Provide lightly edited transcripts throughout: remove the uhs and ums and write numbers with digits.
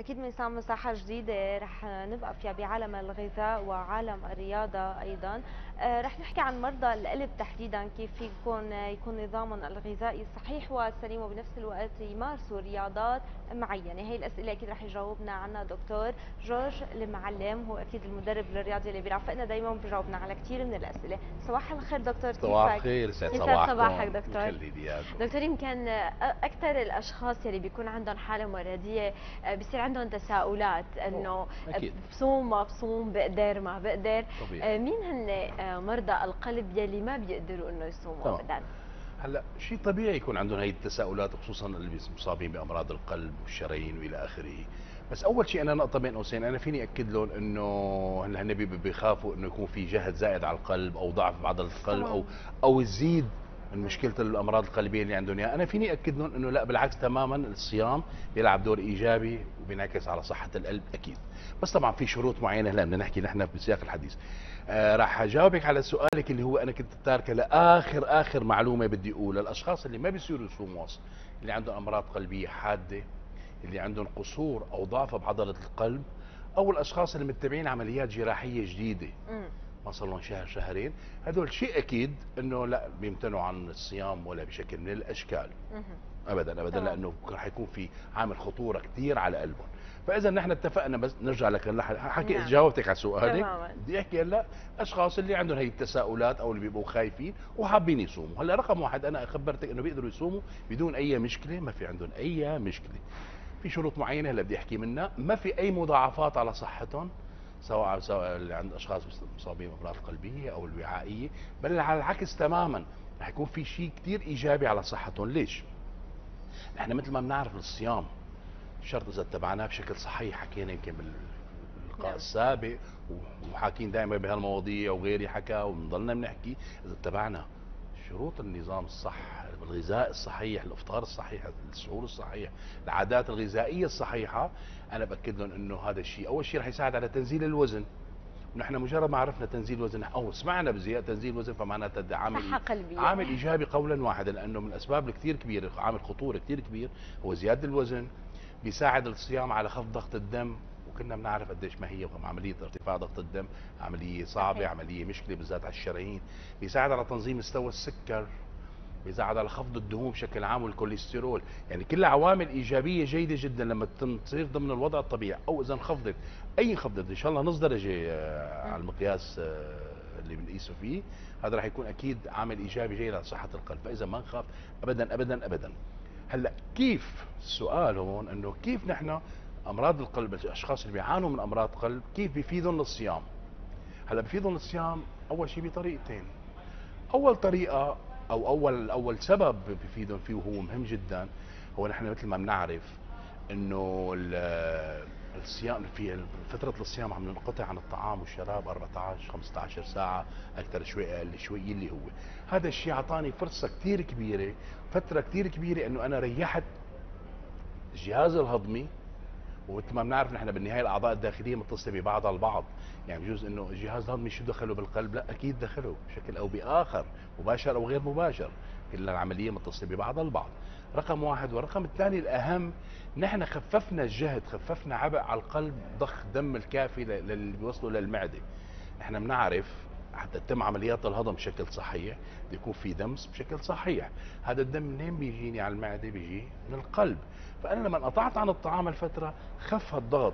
أكيد ميسان مساحة جديدة رح نبقى فيها بعالم الغذاء وعالم الرياضة أيضا. رح نحكي عن مرضى القلب تحديدا، كيف يكون نظامهم الغذائي صحيح وسليم وبنفس الوقت يمارسوا رياضات معينة. هي الأسئلة أكيد رح يجاوبنا عنها دكتور جورج المعلم، هو أكيد المدرب الرياضي اللي بيرافقنا دايما وبيجاوبنا على كثير من الأسئلة. صباح الخير دكتور، كيفك؟ صباح الخير، صباحك دكتور. دكتور، يمكن أكثر الأشخاص اللي بيكون عندهم حالة مرضية بصير عندهم تساؤلات انه بصوم بقدر ما بقدر. مين هن مرضى القلب يلي ما بيقدروا انه يصوموا ابدا؟ هلا شيء طبيعي يكون عندهم هي التساؤلات، خصوصا اللي مصابين بامراض القلب والشرايين والى اخره. بس اول شيء انا نقطه بين قوسين، انا فيني اكد لهم انه هن بيخافوا انه يكون في جهد زائد على القلب او ضعف بعضله القلب او يزيد مشكلة الامراض القلبيه اللي عندهم اياها. انا فيني اكد لهم انه لا، بالعكس تماما، الصيام بيلعب دور ايجابي وبينعكس على صحه القلب اكيد، بس طبعا في شروط معينه هلا بدنا نحكي نحن بسياق الحديث. راح اجاوبك على سؤالك اللي هو انا كنت تاركه لاخر معلومه بدي اقولها. الاشخاص اللي ما بيصيروا يصوموا واصل، اللي عندهم امراض قلبيه حاده، اللي عندهم قصور او ضعف بعضله القلب، او الاشخاص اللي متبعين عمليات جراحيه جديده ما صار لهم شهر شهرين، هدول شيء اكيد انه لا بيمتنعوا عن الصيام ولا بشكل من الاشكال ابدا ابدا، لانه رح يكون في عامل خطوره كثير على قلبهم. فاذا نحن اتفقنا، بس نرجع لك حكي جاوبتك على سؤالك. بدي احكي هلا اشخاص اللي عندهم هي التساؤلات او اللي بيبقوا خايفين وحابين يصوموا. هلا رقم واحد، انا خبرتك انه بيقدروا يصوموا بدون اي مشكله، ما في عندهم اي مشكله. في شروط معينه هلا بدي احكي منها، ما في اي مضاعفات على صحتهم، سواء اللي عند اشخاص مصابين بامراض قلبيه او الوعائيه، بل على العكس تماما رح يكون في شيء كثير ايجابي على صحتهم. ليش؟ نحن مثل ما بنعرف الصيام شرط اذا اتبعناه بشكل صحيح، حكينا يمكن باللقاء السابق وحاكين دائما بهالمواضيع وغيري حكى وبنضلنا بنحكي، اذا اتبعنا شروط النظام الصح، الغذاء الصحيح، الافطار الصحيح، السحور الصحيح، العادات الغذائيه الصحيحه، انا باكد لهم انه هذا الشيء اول شيء رح يساعد على تنزيل الوزن. ونحن مجرد ما عرفنا تنزيل الوزن او سمعنا بزياده تنزيل الوزن فمعناتها ده عامل ايجابي قولا واحدا، لانه من الاسباب الكثير كبيره، عامل خطوره كثير كبير هو زياده الوزن. بيساعد الصيام على خفض ضغط الدم، وكنا بنعرف قديش ما هي عمليه ارتفاع ضغط الدم، عمليه صعبه، عمليه مشكله بالذات على الشرايين. بيساعد على تنظيم مستوى السكر، بيساعد على خفض الدهون بشكل عام والكوليسترول، يعني كلها عوامل ايجابيه جيده جدا لما تصير ضمن الوضع الطبيعي، او اذا انخفضت اي انخفضت ان شاء الله نص درجه على المقياس اللي بنقيسه فيه، هذا راح يكون اكيد عامل ايجابي جيد على صحه القلب، فاذا ما نخاف ابدا ابدا ابدا. هلا كيف؟ السؤال هون انه كيف نحن امراض القلب، الاشخاص اللي بيعانوا من امراض قلب كيف بيفيدهم الصيام؟ هلا بيفيدهم الصيام اول شيء بطريقتين. اول طريقه او اول سبب بيفيدهم فيه وهو مهم جدا، هو نحن مثل ما بنعرف انه الصيام في فتره الصيام عم ننقطع عن الطعام والشراب 14 15 ساعه، اكثر شوي اقل شوي اللي هو هذا الشيء اعطاني فرصه كثير كبيره، فتره كثير كبيره انه انا ريحت الجهاز الهضمي، ومثل ما بنعرف نحن بالنهايه الاعضاء الداخليه متصله ببعضها البعض، يعني بجوز انه الجهاز الهضمي شو دخله بالقلب؟ لا اكيد دخله بشكل او باخر، مباشر او غير مباشر، كل العمليه متصله ببعضها البعض. رقم واحد، والرقم الثاني الاهم، نحن خففنا الجهد، خففنا عبء على القلب، ضخ دم الكافي للي بيوصلوا للمعده. نحن بنعرف حتى تتم عمليات الهضم بشكل صحيح بده يكون في دم بشكل صحيح، هذا الدم منين بيجيني على المعده؟ بيجي من القلب، فانا لما انقطعت عن الطعام الفتره خف الضغط،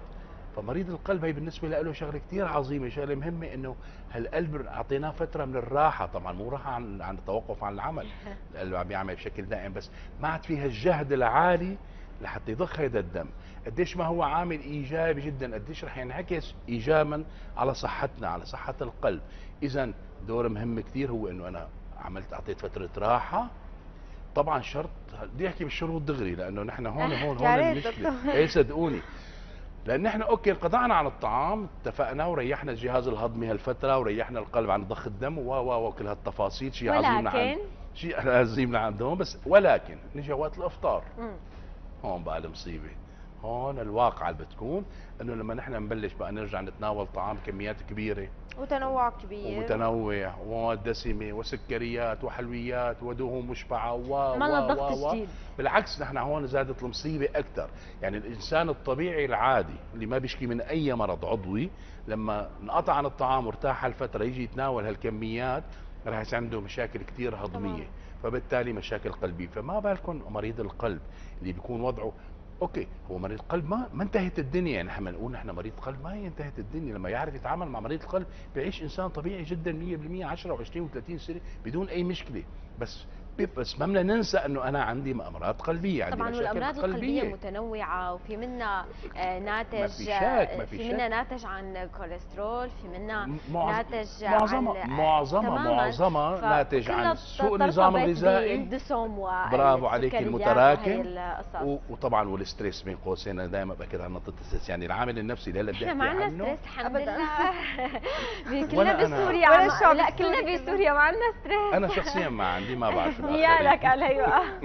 فمريض القلب هي بالنسبه له شغله كثير عظيمه، شغله مهمه انه هالقلب اعطيناه فتره من الراحه، طبعا مو راحه عن التوقف عن العمل، القلب عم يعمل بشكل دائم، بس ما عاد فيها الجهد العالي لحتى يضخ هذا الدم. قديش ما هو عامل ايجابي جدا، قديش رح ينعكس ايجابا على صحتنا، على صحه القلب. اذا دور مهم كثير هو انه انا عملت اعطيت فتره راحه، طبعا شرط بدي احكي بالشروط دغري، لانه نحن هون المشكله، اي صدقوني، لان نحن اوكي انقطعنا عن الطعام، اتفقنا وريحنا الجهاز الهضمي هالفتره وريحنا القلب عن ضخ الدم وكل هالتفاصيل، شيء عظيم لعندهم، شيء عظيم لعندهم، بس ولكن نجي وقت الافطار هون بقى المصيبه، هون الواقعة اللي بتكون انه لما نحن نبلش بقى نرجع نتناول طعام كميات كبيرة وتنوع كبير ومتنوع ومواد دسمة وسكريات وحلويات ودهون مشبعة و بالعكس نحن هون زادت المصيبة أكثر. يعني الإنسان الطبيعي العادي اللي ما بيشكي من أي مرض عضوي لما انقطع عن الطعام وارتاح هالفترة يجي يتناول هالكميات رح يصير عنده مشاكل كثير هضمية طبعا. فبالتالي مشاكل قلبية، فما بالكم مريض القلب اللي بيكون وضعه اوكي هو مريض قلب ما انتهت الدنيا، يعني احنا بنقول نحن مريض قلب ما هي انتهت الدنيا، لما يعرف يتعامل مع مريض القلب بيعيش انسان طبيعي جدا 100% 10 و20 و30 سنه بدون اي مشكله، بس ما بدنا ننسى انه انا عندي امراض قلبيه، عندي طبعا والامراض القلبيه متنوعه وفي منها ناتج في منها ناتج عن كوليسترول، في منها ناتج معظمها ناتج عن سوء النظام الغذائي الدسم برافو عليك المتراكم وطبعا والستريس بين قوسين. انا دائما باكد على نقطه الستريس، يعني العامل النفسي اللي هلا بدي احكي عنه احنا ما عندنا ستريس الحمد لله كلنا بسوريا لا كلنا بسوريا ما عندنا ستريس، انا شخصيا ما عندي ما بعرف يا لك عليها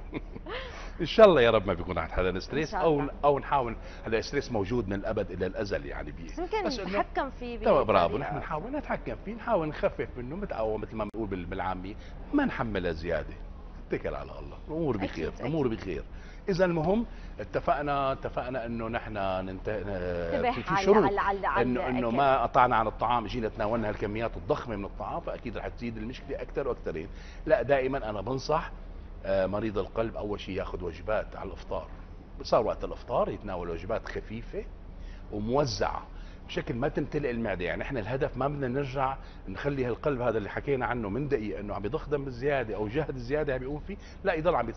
ان شاء الله يا رب ما بيكون عند حدا ستريس او نحاول هلا ستريس موجود من الابد الى الازل يعني بس نتحكم فيه برافو نحن نحاول نتحكم فيه نحاول نخفف منه او مثل ما بنقول بالعاميه ما نحملها زياده، اتكل على الله الامور بخير الامور بخير. اذا المهم اتفقنا انه نحن في شروط انه ما قطعنا عن الطعام جينا تناولنا هالكميات الضخمه من الطعام فاكيد رح تزيد المشكله اكثر واكثر. لا دائما انا بنصح مريض القلب اول شيء ياخذ وجبات على الافطار، صار وقت الافطار يتناول وجبات خفيفه وموزعه بشكل ما تمتلئ المعده، يعني احنا الهدف ما بدنا نرجع نخلي هالقلب هذا اللي حكينا عنه من دقيقه انه عم يضخم بالزياده او جهد الزياده عم بيقوم فيه، لا يضل عم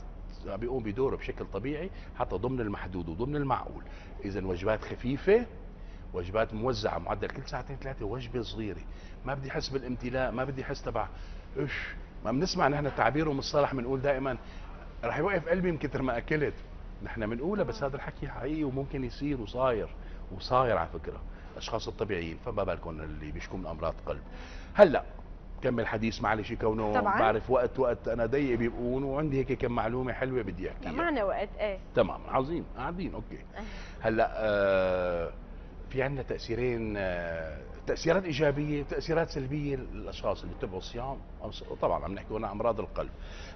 بيقوم بدوره بشكل طبيعي حتى ضمن المحدود وضمن المعقول. اذا وجبات خفيفه وجبات موزعه معدل كل ساعتين ثلاثه وجبه صغيره، ما بدي احس بالامتلاء، ما بدي احس تبع ايش ما بنسمع نحن تعبيره المصطلح بنقول دائما رح يوقف قلبي من كثر ما اكلت، نحن بنقولها بس هذا الحكي حقيقي وممكن يصير وصاير على فكره الاشخاص الطبيعيين، فما بالكم اللي بيشكوا من امراض قلب. هلا كمل حديث معلش كونه بعرف وقت انا ضيق بيبقون وعندي هيك كم معلومه حلوه بدي احكيها معنا وقت ايه تمام عظيم قاعدين اوكي. هلا في عندنا تاثيرات ايجابيه وتاثيرات سلبيه للاشخاص اللي بيتبعوا الصيام، طبعا عم نحكي هنا امراض القلب.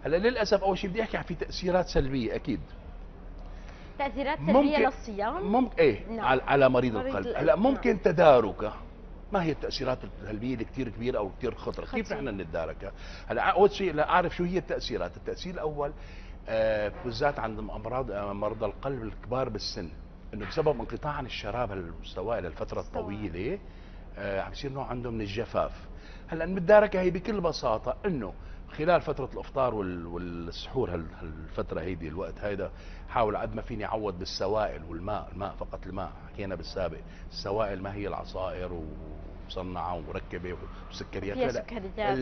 هلا للاسف اول شيء بدي احكي في تاثيرات سلبيه اكيد تأثيرات سلبية للصيام ممكن ايه نعم. على مريض القلب هلا ممكن نعم. تداركه، ما هي التأثيرات السلبية اللي كثير كبيرة او كثير خطرة كيف نحن نتداركها؟ هلا اول شيء لاعرف شو هي التأثيرات، التأثير الاول بالذات عند امراض مرضى القلب الكبار بالسن انه بسبب انقطاع عن الشراب هالسوائل للفترة الطويلة عم بيصير نوع عندهم من الجفاف. هلا المداركة هي بكل بساطة انه خلال فترة الافطار والسحور هالفترة هيدي الوقت هيدا حاول قد ما فيني اعوض بالسوائل والماء، الماء فقط الماء حكينا بالسابق، السوائل ما هي العصائر ومصنعة ومركبة وسكريات لا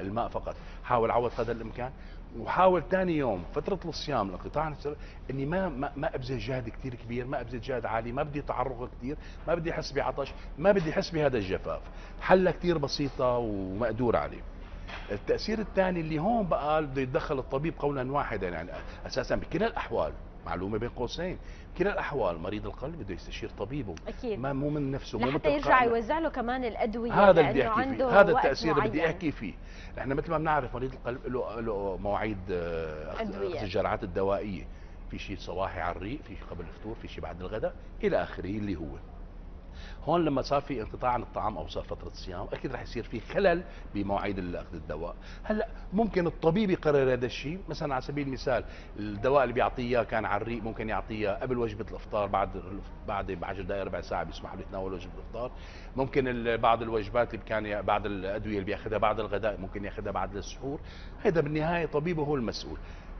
الماء فقط، حاول اعوض قدر الامكان وحاول ثاني يوم فترة الصيام الانقطاع عن الشرب اني ما ابذل جهد كثير كبير، ما ابذل جهد عالي، ما بدي تعرق كثير، ما بدي احس بعطش، ما بدي احس بهذا الجفاف، حلها كثير بسيطة ومقدور عليه. التأثير الثاني اللي هون بقى بده يتدخل الطبيب قولا واحدا، يعني اساسا بكلا الاحوال معلومه بين قوسين بكلا الاحوال مريض القلب بده يستشير طبيبه أكيد. ما مو من نفسه مو حتى يرجع يوزع له كمان الادويه هذا اللي بدي احكي فيه، هذا التأثير اللي بدي احكي فيه. نحن مثل ما بنعرف مريض القلب له مواعيد أخذ الجرعات الدوائيه، في شيء صباحي على الريق، في شيء قبل الفطور، في شيء بعد الغداء الى اخره. اللي هو هون لما صار في انقطاع عن الطعام او صار فتره صيام اكيد رح يصير في خلل بمواعيد اخذ الدواء. هلا ممكن الطبيب يقرر هذا الشيء، مثلا على سبيل المثال الدواء اللي بيعطيه كان على الريق ممكن يعطيه قبل وجبه الافطار، بعد ب 10 دقائق ربع ساعه بيسمح له يتناول وجبه الافطار. ممكن بعض الوجبات اللي كان بعض الادويه اللي بياخذها بعد الغداء ممكن ياخذها بعد السحور. هذا بالنهايه طبيبه هو المسؤول،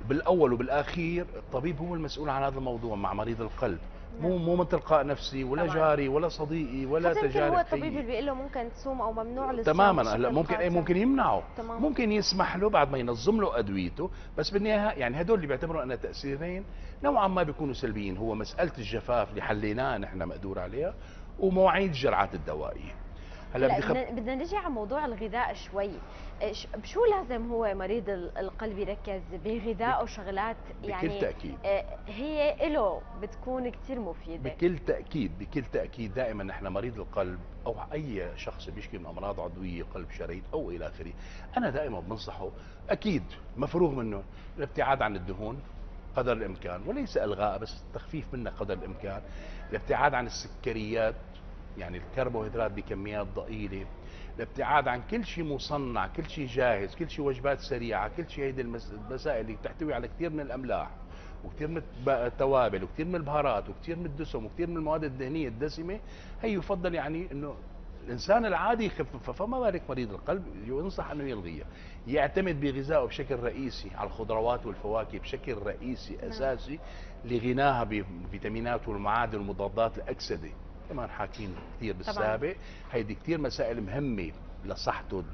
بالاول وبالاخير الطبيب هو المسؤول عن هذا الموضوع مع مريض القلب، مو من تلقاء نفسي ولا طبعاً. جاري ولا صديقي ولا تجارب هو الطبيب اللي بيقول له ممكن تصوم او ممنوع للصيام تماما. هلا ممكن اي ممكن يمنعه تمام. ممكن يسمح له بعد ما ينظم له ادويته، بس بالنهايه يعني هدول اللي بيعتبروا أنها تاثيرين نوعا ما بيكونوا سلبيين، هو مساله الجفاف اللي حليناها نحن مقدور عليها ومواعيد الجرعات الدوائيه. هلا بدنا نجي على موضوع الغذاء شوي. شو لازم هو مريض القلب يركز بغذائه وشغلات يعني بكل تأكيد هي له بتكون كثير مفيدة؟ بكل تأكيد بكل تأكيد. دائما نحن مريض القلب أو أي شخص بيشكي من أمراض عضوية قلب شرايين أو إلى آخره، أنا دائما بنصحه أكيد مفروغ منه الابتعاد عن الدهون قدر الإمكان، وليس إلغاء بس التخفيف منها قدر الإمكان، الابتعاد عن السكريات يعني الكربوهيدرات بكميات ضئيلة، الابتعاد عن كل شيء مصنع، كل شيء جاهز، كل شيء وجبات سريعة، كل شيء هيدي المسائل اللي بتحتوي على كثير من الأملاح وكثير من التوابل وكثير من البهارات وكثير من الدسم وكثير من المواد الدهنية الدسمة. هي يفضل يعني إنه الإنسان العادي يخففها، فما بالك مريض القلب ينصح أنه يلغيها. يعتمد بغذائه بشكل رئيسي على الخضروات والفواكه بشكل رئيسي أساسي لغناها بفيتامينات والمعادن والمضادات الأكسدة، كمان حاكين كثير بالسابق. هيدي كثير مسائل مهمة لصحته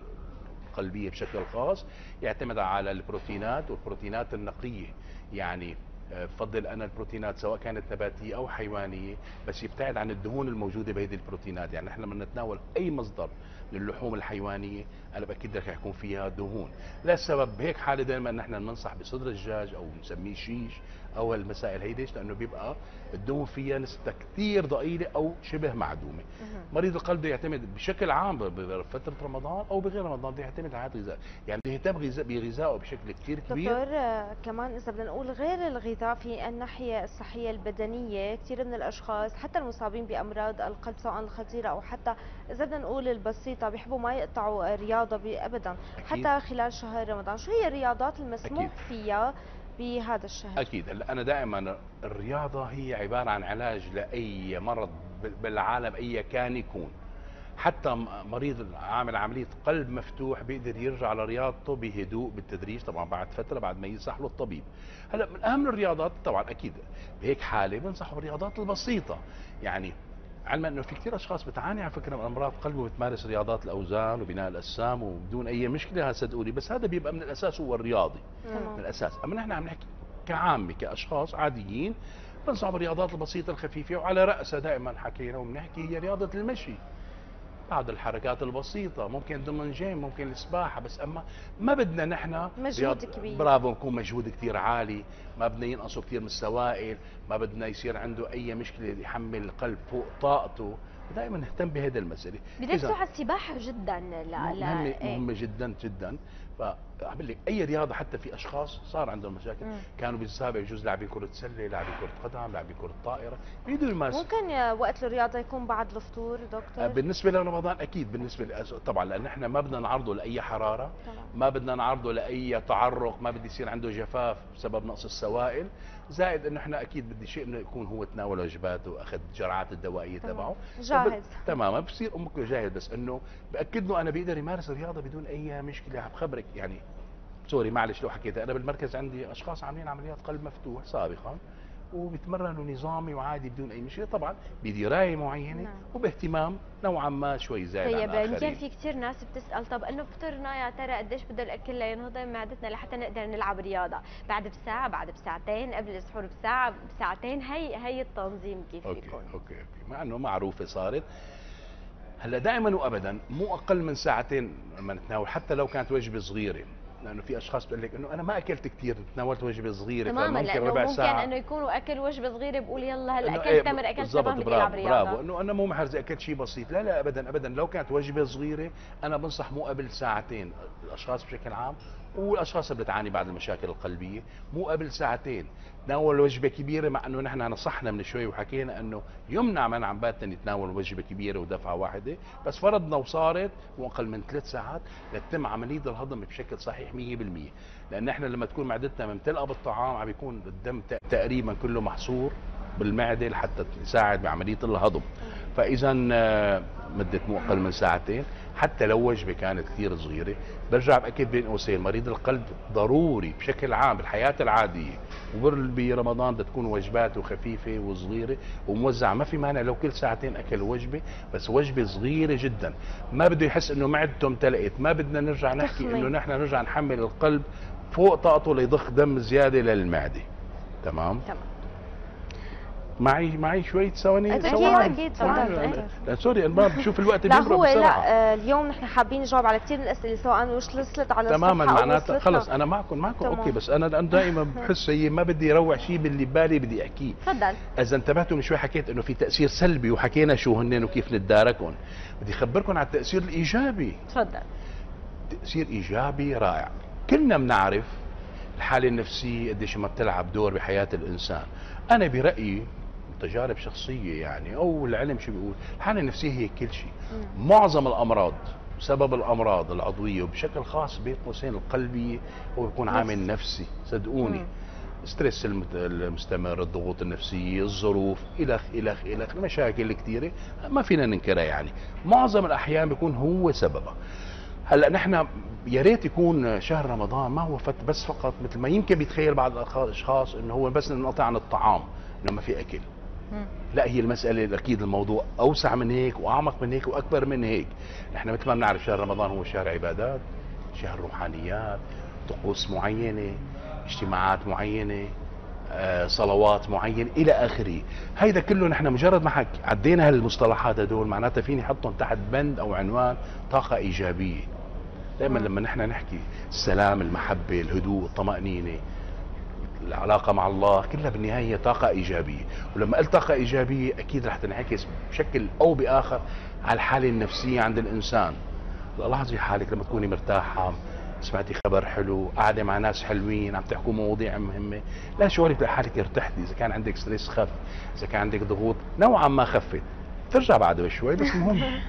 القلبية بشكل خاص. يعتمد على البروتينات والبروتينات النقية، يعني بفضل أنا البروتينات سواء كانت نباتية أو حيوانية، بس يبتعد عن الدهون الموجودة بهذه البروتينات. يعني نحن لما نتناول أي مصدر من اللحوم الحيوانية أنا بأكد لك حيكون فيها دهون، للسبب بهيك حالة دائما نحن بننصح بصدر الدجاج أو بنسميه شيش أو هالمسائل هيديش، لأنه بيبقى الدهون فيها نسبة كثير ضئيلة أو شبه معدومة. مريض القلب بده يعتمد بشكل عام بفترة رمضان أو بغير رمضان بده يعتمد على هذا الغذاء، يعني بده يهتم بغذائه بشكل كثير كبير. دكتور كمان إذا بدنا نقول غير الغذاء في الناحية الصحية البدنية، كثير من الأشخاص حتى المصابين بأمراض القلب سواء الخطيرة أو حتى إذا بدنا نقول البسيطة بيحبوا ما يقطعوا رياضة أبدا حتى خلال شهر رمضان، شو هي الرياضات المسموح فيها بهذا الشهر؟ أكيد. هلا أنا دائما الرياضة هي عبارة عن علاج لأي مرض بالعالم أي كان يكون، حتى مريض عامل عملية قلب مفتوح بيقدر يرجع لرياضته بهدوء بالتدريج طبعا بعد فترة بعد ما ينصح له الطبيب. هلا من أهم الرياضات طبعا أكيد بهيك حالة بنصحه بالرياضات البسيطة، يعني علما انه في كثير اشخاص بتعاني على فكره من امراض قلب وبتمارس رياضات الاوزان وبناء الاجسام وبدون اي مشكله، صدقوني، بس هذا بيبقى من الاساس هو الرياضي من الاساس. اما نحن عم نحكي كعامه كاشخاص عاديين بنصعب الرياضات البسيطه الخفيفه، وعلى راسها دائما حكينا وبنحكي هي رياضه المشي، بعض الحركات البسيطه ممكن ضمن جيم ممكن السباحه، بس اما ما بدنا نحن مجهود كبير، برافو، نكون مجهود كثير عالي، ما بدنا ينقصوا كثير من السوائل، ما بدنا يصير عنده اي مشكله يحمل القلب فوق طاقته. دائما نهتم بهذا المساله. بيركزوا على السباحه جدا، مهمه جدا جدا. فعمل لك اي رياضه، حتى في اشخاص صار عندهم مشاكل كانوا بالسابق يجوز لاعبين كره سله، لاعبين كره قدم، لاعبين كره طائره، بيقدروا يمارسوا. ممكن وقت الرياضه يكون بعد الفطور دكتور؟ بالنسبه لرمضان اكيد، بالنسبه طبعا لان احنا ما بدنا نعرضه لاي حراره، ما بدنا نعرضه لاي تعرق، ما بدي يصير عنده جفاف بسبب نقص السوائل، زائد انه احنا اكيد بدي شيء انه يكون هو تناول وجباته واخذ الجرعات الدوائيه تبعه جاهز تماما، بصير امك جاهز. بس انه باكد له انا بقدر يمارس الرياضه بدون اي مشكله. بخبرك يعني سوري معلش لو حكيت، انا بالمركز عندي اشخاص عاملين عمليات قلب مفتوح سابقا وبيتمرنوا نظامي وعادي بدون اي مشكله، طبعا بدرايه معينه وباهتمام نوعا ما شوي زايد عن الاخرين. طيب يمكن في كثير ناس بتسال طب انه فطرنا يا ترى قديش بده الاكل لينهضم معدتنا لحتى نقدر نلعب رياضه؟ بعد بساعه، بعد بساعتين، قبل السحور بساعه بساعتين، هي التنظيم كيف بيكون؟ اوكي مع انه معروفه صارت. هلا دائما وابدا مو اقل من ساعتين لما نتناول حتى لو كانت وجبه صغيره، لانه في اشخاص بتقول لك انه انا ما اكلت كثير تناولت وجبه صغيره، فممكن ربع ساعه ممكن انه يكونوا اكل وجبه صغيره بقول يلا هلا اكلت تمر اكلت تمام بدي العب رياضه، برافو، انه انا مو محرز اكلت شيء بسيط، لا لا ابدا ابدا. لو كانت وجبه صغيره انا بنصح مو قبل ساعتين، الاشخاص بشكل عام والاشخاص اللي بتعاني بعض المشاكل القلبيه مو قبل ساعتين تناول وجبه كبيره، مع انه نحن نصحنا من شوي وحكينا انه يمنع من عن باتنا نتناول وجبه كبيره ودفعه واحده، بس فرضنا وصارت واقل من 3 ساعات لتتم عمليه الهضم بشكل صحيح 100%، لان احنا لما تكون معدتنا ممتلئه بالطعام عم بيكون الدم تقريبا كله محصور بالمعده لحتى تساعد بعمليه الهضم. فاذا مده مو اقل من ساعتين حتى لو وجبه كانت كثير صغيره. برجع باكد بين قوسين مريض القلب ضروري بشكل عام بالحياه العاديه وبرمضان بدها تكون وجباته خفيفه وصغيره وموزعه، ما في مانع لو كل ساعتين اكل وجبه، بس وجبه صغيره جدا، ما بده يحس انه معدته امتلئت، ما بدنا نرجع نحكي انه نحن نرجع نحمل القلب فوق طاقته ليضخ دم زياده للمعده. تمام؟ معي شويه ثواني. اكيد لا سوري انا بشوف الوقت بيمرق بسرعه. لا هو لا اليوم نحن حابين نجاوب على كثير من الاسئله سواء وصلت على تماما معناتها خلص انا معكم اوكي بس انا دائما بحس هي ما بدي اروع شيء باللي ببالي بدي احكيه. تفضل. اذا انتبهتوا من شوي حكيت انه في تاثير سلبي وحكينا شو هن وكيف نتداركهم. بدي اخبركم على التاثير الايجابي. تفضل. تاثير ايجابي رائع. كلنا بنعرف الحاله النفسيه قديش ما بتلعب دور بحياه الانسان. انا برايي تجارب شخصيه يعني او العلم شو بيقول الحاله النفسيه هي كل شيء. معظم الامراض سبب الامراض العضويه وبشكل خاص بين قوسين القلبيه هو بيكون عامل نفسي صدقوني. ستريس المستمر الضغوط النفسيه الظروف الخ المشاكل الكثيره ما فينا ننكرها يعني معظم الاحيان بيكون هو سببها. هلا نحن يا ريت يكون شهر رمضان ما هو بس فقط مثل ما يمكن بيتخيل بعض الاشخاص انه هو بس ننقطع عن الطعام انه ما في اكل. لا هي المسألة أكيد الموضوع أوسع من هيك وأعمق من هيك وأكبر من هيك. نحن مثل ما بنعرف شهر رمضان هو شهر عبادات، شهر روحانيات، طقوس معينة، اجتماعات معينة، صلوات معينة إلى آخره. هيدا كله نحن مجرد ما عدينا هالمصطلحات هدول معناتها فيني أحطهم تحت بند أو عنوان طاقة إيجابية. دائما لما نحن نحكي السلام، المحبة، الهدوء، الطمأنينة، العلاقة مع الله كلها بالنهاية هي طاقة إيجابية. ولما قلت طاقة إيجابية أكيد رح تنعكس بشكل أو بآخر على الحالة النفسية عند الإنسان. لاحظي حالك لما تكوني مرتاحة، سمعتي خبر حلو، قاعدة مع ناس حلوين، عم تحكوا مواضيع مهمة، لا شعورك لحالك ارتحتي. إذا كان عندك ستريس خف، إذا كان عندك ضغوط نوعا ما خفت، ترجع بعد بشوي بس مهم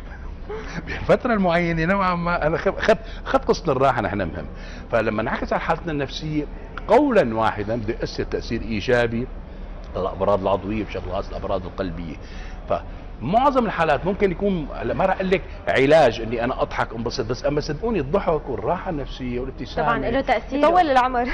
بفترة المعينة نوعا ما أنا خف قصة الراحة نحن مهم. فلما انعكس على حالتنا النفسية قولا واحدا بده يأثر تأثير إيجابي الأمراض العضوية بشكل خاص الأمراض القلبية. فمعظم الحالات ممكن يكون ما راح أقول لك علاج إني أنا أضحك أنبسط بس أما صدقوني الضحك والراحة النفسية والابتسامة طبعا له تأثير بيطول العمر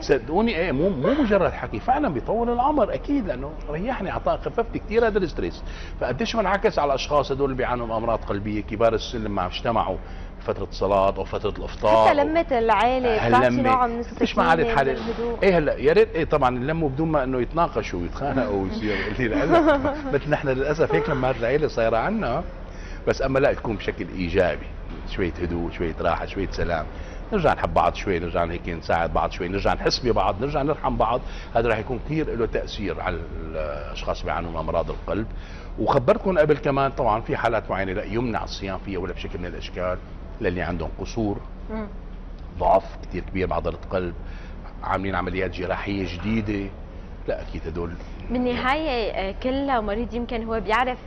صدقوني إيه مو مجرد حكي فعلا بيطول العمر أكيد لأنه ريحني أعطاه خففت كثير هذا الستريس. فقديش منعكس على الأشخاص هدول اللي بيعانوا من أمراض قلبية كبار السن ما اجتمعوا فترة صلاة أو فترة الإفطار حتى لمة العائلة بتعطي نوع من الهدوء. إيه هلا يا ريت إيه طبعا يلموا بدون ما إنه يتناقشوا ويتخانقوا ويصير مثل نحن للأسف هيك لما العائلة صايرة عنا بس أما لا تكون بشكل إيجابي شوية هدوء شوية راحة شوية سلام نرجع نحب بعض شوي نرجع هيك نساعد بعض شوي نرجع نحس ببعض نرجع نرحم بعض. هذا راح يكون كثير له تأثير على الأشخاص اللي بيعانوا من أمراض القلب. وخبرتكم قبل كمان طبعا في حالات معينة لا يمنع الصيام فيها ولا بشكل من الأشكال للي عندهم قصور ضعف كثير كبير بعضلة قلب عاملين عمليات جراحية جديدة لا أكيد هدول بالنهاية كل مريض يمكن هو بيعرف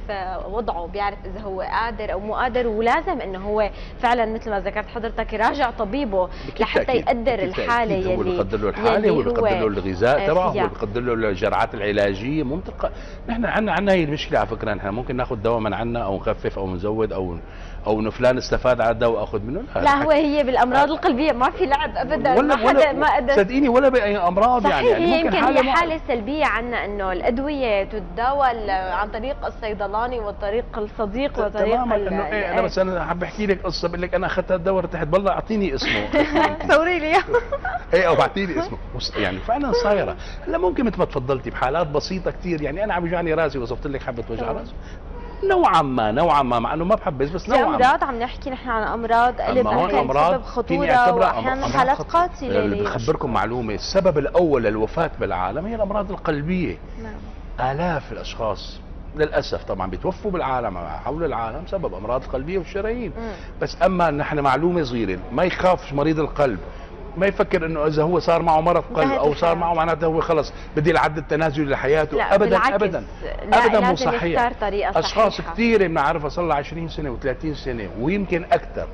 وضعه بيعرف إذا هو قادر أو مو قادر ولازم إنه هو فعلا مثل ما ذكرت حضرتك يراجع طبيبه لحتى يقدر الحالة يلي هو بيقدر له الحالة هو بيقدر له الغذاء تبعه هو بيقدر له الجرعات العلاجية مو متلقى. نحن عنا هي المشكلة على فكرة نحن ممكن ناخذ دواء من عنا أو نخفف أو نزود أو إنه فلان استفاد على الدواء أخذ منه لا هو هي بالأمراض القلبية ما في لعب أبدا ولا ما حدا ما قدر صدقيني ولا بأي أمراض يعني يمكن هي حالة سلبية عنا إنه الادويه تتداول عن طريق الصيدلاني والطريق الصديق وطريق تماما انه إيه انا مثلا حاب احكي لك قصه بقول لك انا اخذت الدواء ارتحت بالله اعطيني اسمه صوري لي اياه ايه او بعتيلي اسمه يعني فعلا صايره. هلا ممكن مثل ما تفضلتي بحالات بسيطه كثير يعني انا عم يوجعني راسي وصفت لك حبه وجع راس نوعا ما مع انه ما بحبس بس نوعا ما امراض عم نحكي نحن عن امراض قلب بسبب خطوره واحيانا حالات قاتله. بخبركم معلومه السبب الاول للوفاه بالعالم هي الامراض القلبيه. نعم. الاف الاشخاص للاسف طبعا بيتوفوا بالعالم حول العالم سبب امراض القلبيه والشرايين. بس اما نحن معلومه صغيره ما يخاف مريض القلب ما يفكر انه اذا هو صار معه مرض قلب او صار معه معناته هو خلص بدي العد التنازلي لحياته لا ابدا بالعكس. ابدا مو صحيح. اشخاص كثيره بنعرفها صار لها 20 سنه و30 سنه ويمكن اكثر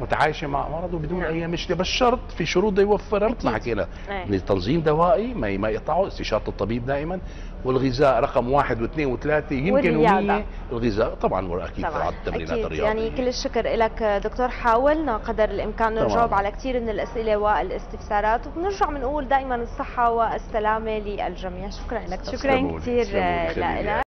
متعايشه مع مرض وبدون اي مشكله بس شرط في شروط يوفرها مثل ما حكينا تنظيم دوائي ما يقطعه استشاره الطبيب دائما والغذاء رقم 1 و2 و3 يمكن وهي الغذاء طبعا واكيد بعض التمرينات الرياضيه. يعني كل الشكر لك دكتور حاولنا قدر الامكان نجاوب على كثير من الاسئله والاستفسارات وبنرجع بنقول دائما الصحه والسلامه للجميع. شكرا لك. شكرا كثير لك.